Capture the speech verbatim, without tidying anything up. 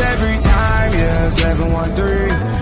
every time, yeah, seven one three.